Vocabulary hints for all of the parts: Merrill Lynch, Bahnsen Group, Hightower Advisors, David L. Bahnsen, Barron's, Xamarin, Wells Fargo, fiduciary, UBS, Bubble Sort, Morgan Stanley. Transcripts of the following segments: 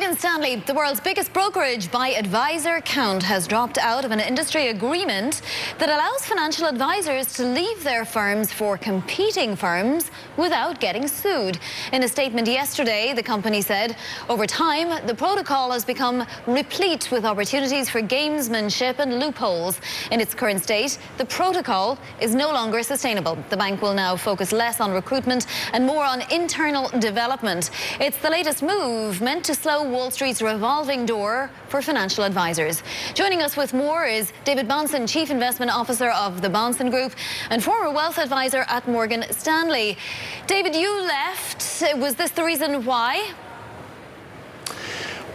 Morgan Stanley, the world's biggest brokerage by advisor count, has dropped out of an industry agreement that allows financial advisors to leave their firms for competing firms without getting sued. In a statement yesterday, the company said, over time, the protocol has become replete with opportunities for gamesmanship and loopholes. In its current state, the protocol is no longer sustainable. The bank will now focus less on recruitment and more on internal development. It's the latest move meant to slow Wall Street's revolving door for financial advisors. Joining us with more is David Bahnsen, Chief Investment Officer of the Bahnsen Group and former wealth advisor at Morgan Stanley. David, you left. Was this the reason why?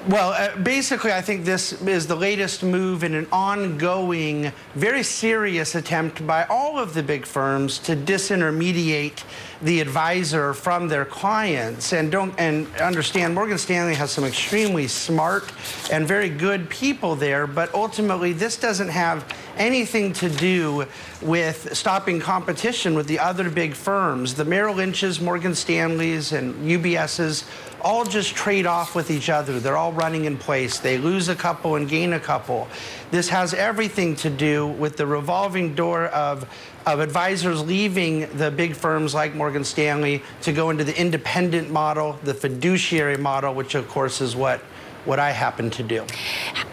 Well, basically, I think this is the latest move in an ongoing, very serious attempt by all of the big firms to disintermediate the advisor from their clients. And understand, Morgan Stanley has some extremely smart and very good people there, but ultimately this doesn't have anything to do with stopping competition with the other big firms. The Merrill Lynch's, Morgan Stanley's, and UBS's all just trade off with each other. They're all running in place. They lose a couple and gain a couple. This has everything to do with the revolving door of advisors leaving the big firms like Morgan Stanley to go into the independent model, the fiduciary model, which of course is what I happen to do.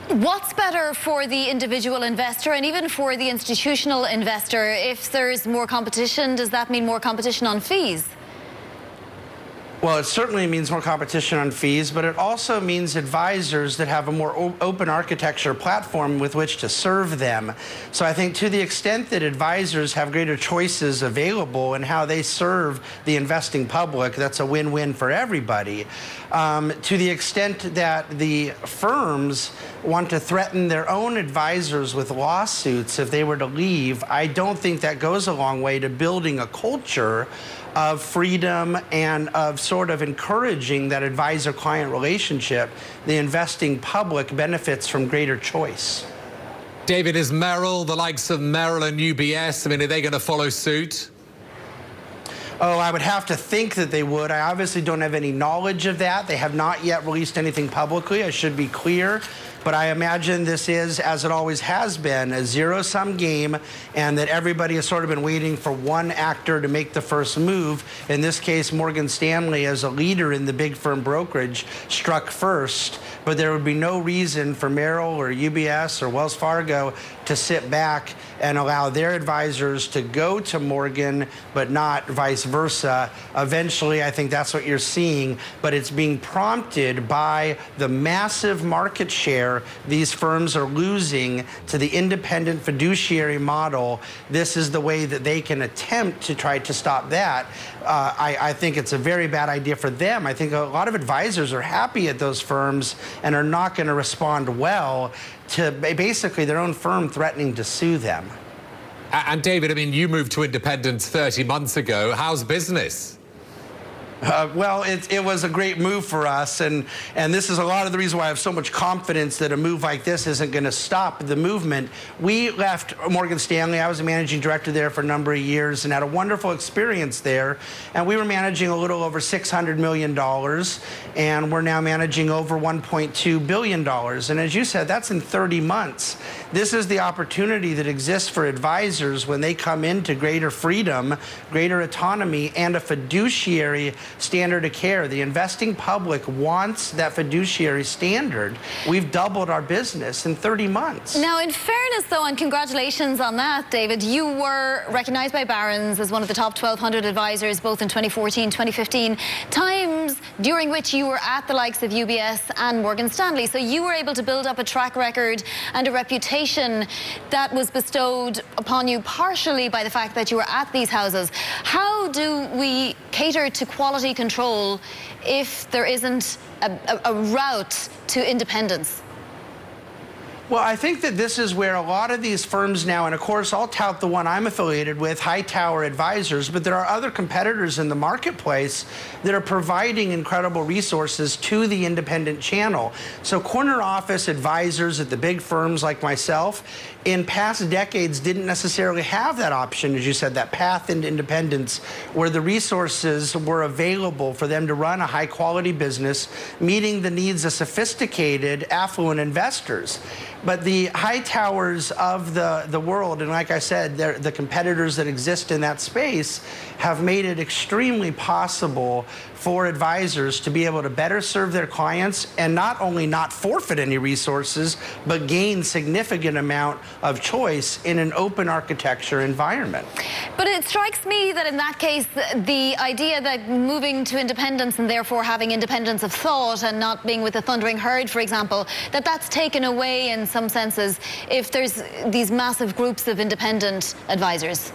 What's better for the individual investor and even for the institutional investor? If there's more competition, does that mean more competition on fees? Well, it certainly means more competition on fees, but it also means advisors that have a more open architecture platform with which to serve them. So I think to the extent that advisors have greater choices available in how they serve the investing public, that's a win-win for everybody. To the extent that the firms want to threaten their own advisors with lawsuits if they were to leave, I don't think that goes a long way to building a culture of freedom and of sort of encouraging that advisor-client relationship. The investing public benefits from greater choice. David, is Merrill, the likes of Merrill and UBS, I mean, are they going to follow suit? Oh, I would have to think that they would. I obviously don't have any knowledge of that. They have not yet released anything publicly, I should be clear. But I imagine this is, as it always has been, a zero-sum game, and that everybody has sort of been waiting for one actor to make the first move. In this case, Morgan Stanley, as a leader in the big firm brokerage, struck first. But there would be no reason for Merrill or UBS or Wells Fargo to sit back and allow their advisors to go to Morgan, but not vice versa. Eventually, I think that's what you're seeing, but it's being prompted by the massive market share these firms are losing to the independent fiduciary model. This is the way that they can attempt to try to stop that. I think it's a very bad idea for them. I think a lot of advisors are happy at those firms and are not going to respond well to basically their own firm threatening to sue them. And David, I mean, you moved to independence 30 months ago. How's business? Well, it was a great move for us, and this is a lot of the reason why I have so much confidence that a move like this isn't going to stop the movement. We left Morgan Stanley. I was a managing director there for a number of years and had a wonderful experience there, and we were managing a little over $600 million, and we're now managing over $1.2 billion. And as you said, that's in 30 months. This is the opportunity that exists for advisors when they come into greater freedom, greater autonomy, and a fiduciary standard of care. The investing public wants that fiduciary standard. We've doubled our business in 30 months. Now, in fairness, though, and congratulations on that, David, you were recognized by Barron's as one of the top 1,200 advisors, both in 2014, 2015, times during which you were at the likes of UBS and Morgan Stanley. So you were able to build up a track record and a reputation that was bestowed upon you partially by the fact that you were at these houses. How do we cater to quality control if there isn't a route to independence? Well, I think that this is where a lot of these firms now, and of course I'll tout the one I'm affiliated with, Hightower Advisors, but there are other competitors in the marketplace that are providing incredible resources to the independent channel. So corner office advisors at the big firms like myself in past decades didn't necessarily have that option, as you said, that path into independence where the resources were available for them to run a high quality business, meeting the needs of sophisticated, affluent investors. But the Hightowers of the world, and like I said, the competitors that exist in that space have made it extremely possible for advisors to be able to better serve their clients and not only not forfeit any resources, but gain significant amount of choice in an open architecture environment. But it strikes me that in that case, the idea that moving to independence and therefore having independence of thought and not being with the thundering herd, for example, that that's taken away in some senses if there's these massive groups of independent advisors.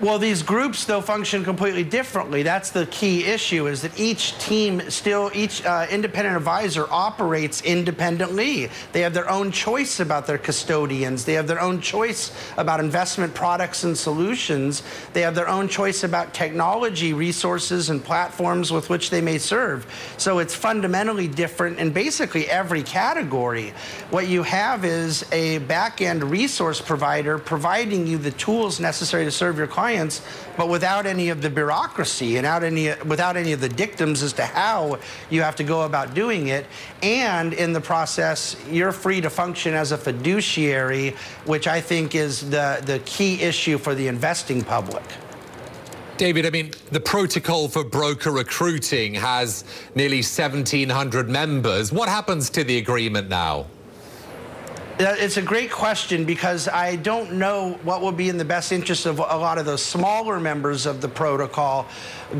Well, these groups, though, function completely differently. That's the key issue, is that each team still, each independent advisor operates independently. They have their own choice about their custodians. They have their own choice about investment products and solutions. They have their own choice about technology, resources, and platforms with which they may serve. So it's fundamentally different in basically every category. What you have is a back-end resource provider providing you the tools necessary to serve your clients, but without any of the bureaucracy and without any of the dictums as to how you have to go about doing it. And in the process, you're free to function as a fiduciary, which I think is the key issue for the investing public. David, I mean, the protocol for broker recruiting has nearly 1,700 members. What happens to the agreement now? It's a great question, because I don't know what will be in the best interest of a lot of those smaller members of the protocol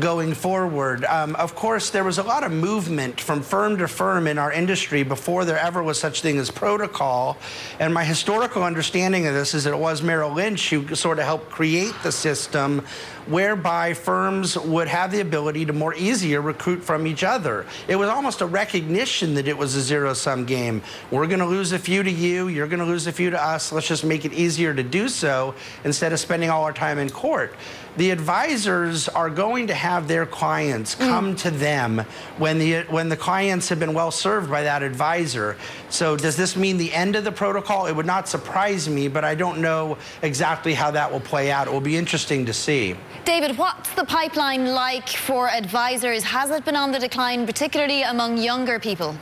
going forward. Of course, there was a lot of movement from firm to firm in our industry before there ever was such thing as protocol. And my historical understanding of this is that it was Merrill Lynch who sort of helped create the system whereby firms would have the ability to more easier recruit from each other. It was almost a recognition that it was a zero-sum game. We're going to lose a few to you, you're going to lose a few to us, let's just make it easier to do so instead of spending all our time in court. The advisors are going to have their clients come to them when the clients have been well served by that advisor. So does this mean the end of the protocol? It would not surprise me, but I don't know exactly how that will play out. It will be interesting to see. David, what's the pipeline like for advisors? Has it been on the decline, particularly among younger people?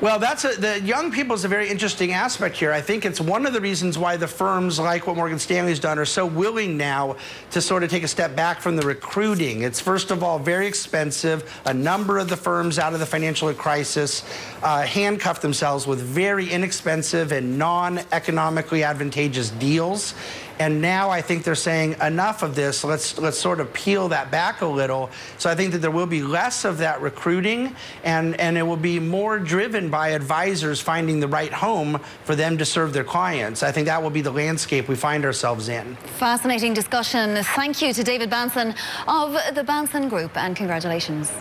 Well, the young people is a very interesting aspect here. I think it's one of the reasons why the firms like what Morgan Stanley's done are so willing now to sort of take a step back from the recruiting. It's, first of all, very expensive. A number of the firms out of the financial crisis handcuffed themselves with very inexpensive and non-economically advantageous deals. And now I think they're saying enough of this, let's sort of peel that back a little. So I think that there will be less of that recruiting, and it will be more driven by advisors finding the right home for them to serve their clients. I think that will be the landscape we find ourselves in. Fascinating discussion. Thank you to David Bahnsen of the Bahnsen Group, and congratulations.